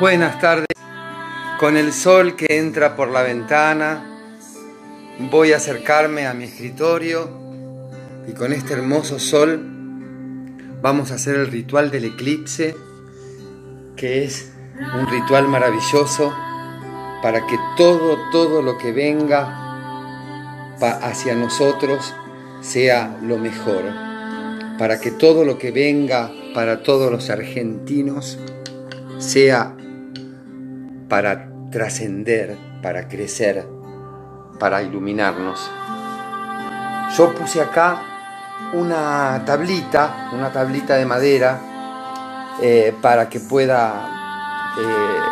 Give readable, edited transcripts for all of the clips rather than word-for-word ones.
Buenas tardes. Con el sol que entra por la ventana, voy a acercarme a mi escritorio y con este hermoso sol vamos a hacer el ritual del eclipse, que es un ritual maravilloso para que todo lo que venga hacia nosotros sea lo mejor, para que todo lo que venga para todos los argentinos sea para trascender, para crecer, para iluminarnos. Yo puse acá una tablita de madera para que pueda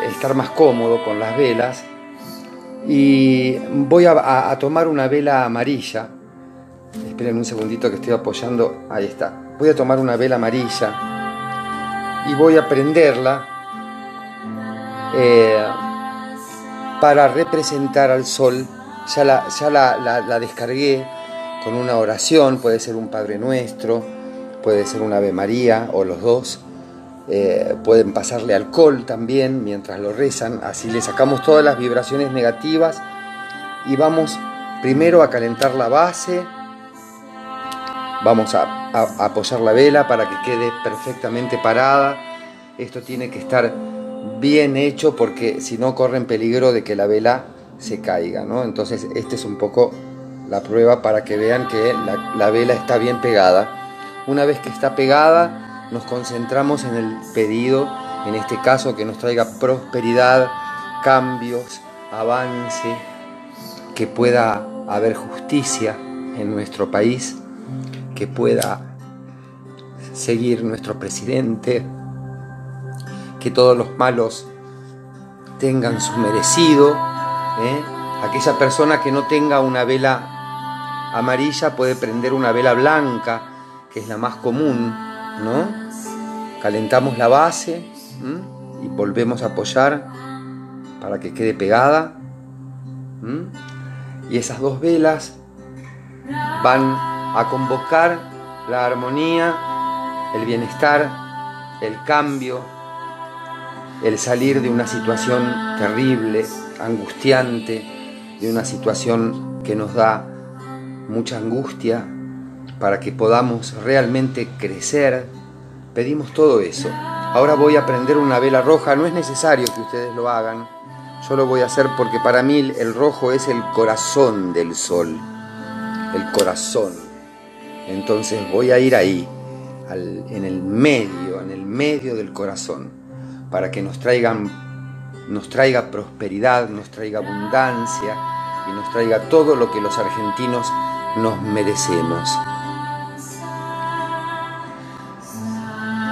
estar más cómodo con las velas, y voy a tomar una vela amarilla. Esperen un segundito que estoy apoyando, ahí está. Voy a tomar una vela amarilla y voy a prenderla para representar al sol. Ya la descargué con una oración, puede ser un Padre Nuestro, puede ser un Ave María o los dos. Pueden pasarle alcohol también mientras lo rezan, así le sacamos todas las vibraciones negativas. Y vamos primero a calentar la base, vamos a apoyar la vela para que quede perfectamente parada. Esto tiene que estar bien hecho porque si no corren peligro de que la vela se caiga, ¿no? Entonces este es un poco la prueba para que vean que la vela está bien pegada. Una vez que está pegada, nos concentramos en el pedido, en este caso que nos traiga prosperidad, cambios, avance, que pueda haber justicia en nuestro país, que pueda seguir nuestro presidente, que todos los malos tengan su merecido, ¿eh? Aquella persona que no tenga una vela amarilla puede prender una vela blanca, que es la más común, ¿no? Calentamos la base, ¿m? Y volvemos a apoyar para que quede pegada, ¿m? Y esas dos velas van a convocar la armonía, el bienestar, el cambio, el salir de una situación terrible, angustiante, de una situación que nos da mucha angustia, para que podamos realmente crecer. Pedimos todo eso. Ahora voy a prender una vela roja. No es necesario que ustedes lo hagan. Yo lo voy a hacer porque para mí el rojo es el corazón del sol, el corazón. Entonces voy a ir ahí, en el medio del corazón, para que nos traiga prosperidad, nos traiga abundancia y nos traiga todo lo que los argentinos nos merecemos.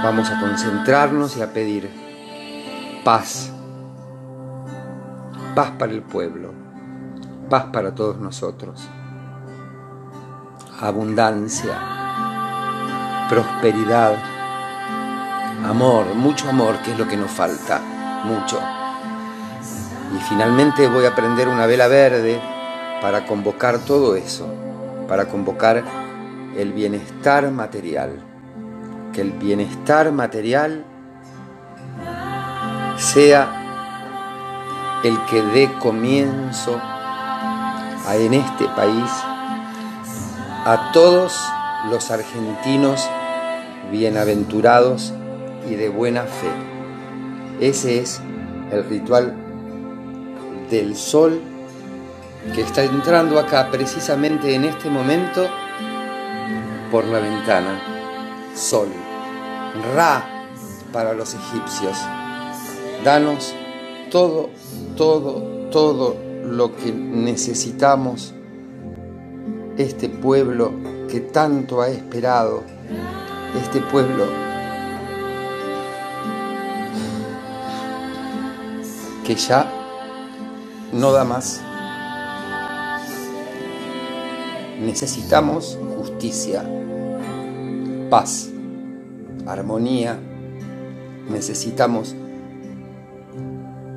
Vamos a concentrarnos y a pedir paz, paz para el pueblo, paz para todos nosotros, abundancia, prosperidad, amor, mucho amor, que es lo que nos falta, mucho. Y finalmente voy a prender una vela verde para convocar todo eso, para convocar el bienestar material. Que el bienestar material sea el que dé comienzo en este país a todos los argentinos bienaventurados y de buena fe. Ese es el ritual del sol que está entrando acá precisamente en este momento por la ventana. Sol, Ra para los egipcios, danos todo lo que necesitamos. Este pueblo que tanto ha esperado, este pueblo que ya no da más. Necesitamos justicia, paz, armonía. Necesitamos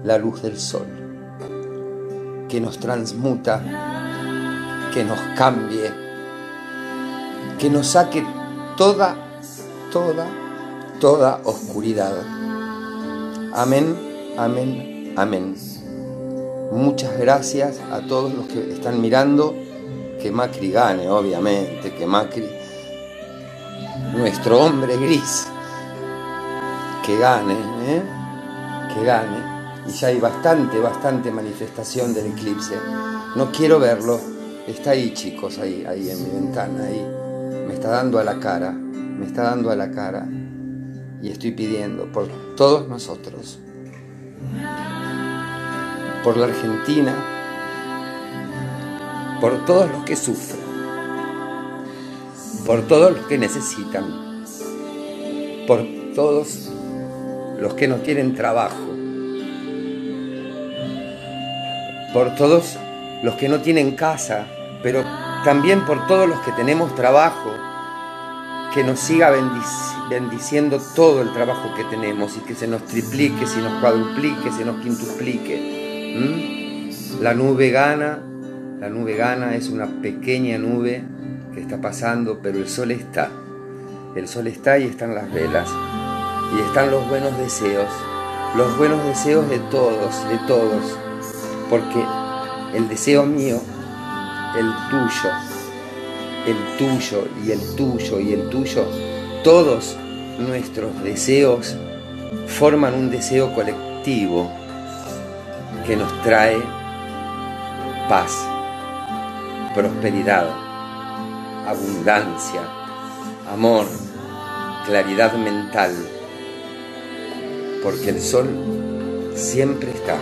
la luz del sol, que nos transmuta, que nos cambie, que nos saque toda oscuridad. Amén. Amén, amén. Muchas gracias a todos los que están mirando. Que Macri gane, obviamente, que Macri, nuestro hombre gris, que gane, ¿eh? Que gane. Y ya hay bastante manifestación del eclipse. No quiero verlo. Está ahí, chicos, ahí en mi ventana, ahí. Me está dando a la cara, me está dando a la cara. Y estoy pidiendo por todos nosotros, por la Argentina, por todos los que sufren, por todos los que necesitan, por todos los que no tienen trabajo, por todos los que no tienen casa, pero también por todos los que tenemos trabajo, que nos siga bendiciendo todo el trabajo que tenemos y que se nos triplique, se nos cuadruplique, se nos quintuplique. La nube gana, es una pequeña nube que está pasando, pero el sol está y están las velas, y están los buenos deseos de todos, porque el deseo mío, el tuyo y el tuyo y el tuyo, todos nuestros deseos forman un deseo colectivo que nos trae paz, prosperidad, abundancia, amor, claridad mental, porque el sol siempre está,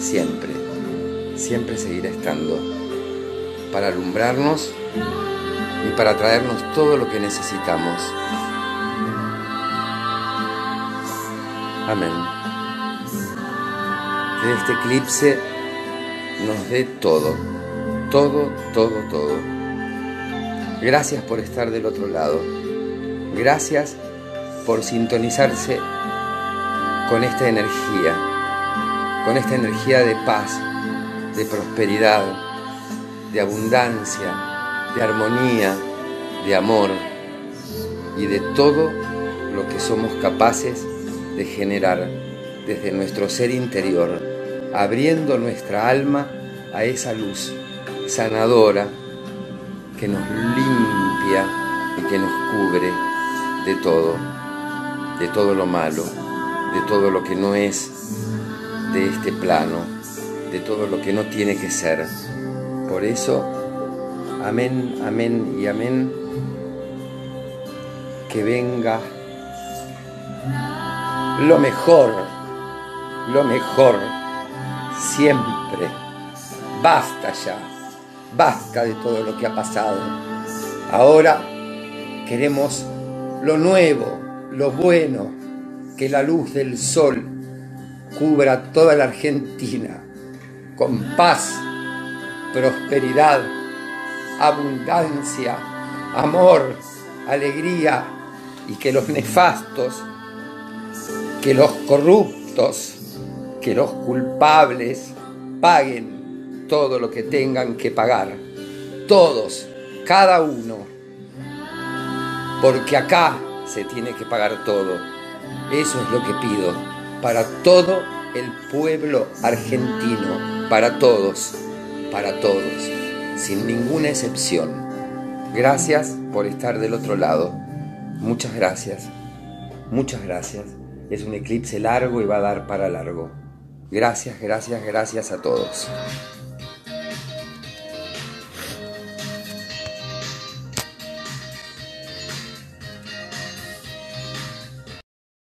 siempre seguirá estando para alumbrarnos y para traernos todo lo que necesitamos. Amén. Que este eclipse nos dé todo. Todo. Gracias por estar del otro lado. Gracias por sintonizarse con esta energía de paz, de prosperidad, de abundancia, de armonía, de amor y de todo lo que somos capaces de generar desde nuestro ser interior, abriendo nuestra alma a esa luz sanadora que nos limpia y que nos cubre de todo lo malo, de todo lo que no es de este plano, de todo lo que no tiene que ser. Por eso, amén, amén y amén, que venga lo mejor, siempre. Basta ya. Basta de todo lo que ha pasado. Ahora queremos lo nuevo, lo bueno, que la luz del sol cubra toda la Argentina con paz, prosperidad, abundancia, amor, alegría, y que los nefastos, que los corruptos, que los culpables paguen todo lo que tengan que pagar, todos, cada uno, porque acá se tiene que pagar todo. Eso es lo que pido para todo el pueblo argentino, para todos, sin ninguna excepción. Gracias por estar del otro lado, muchas gracias, muchas gracias. Es un eclipse largo y va a dar para largo. Gracias a todos.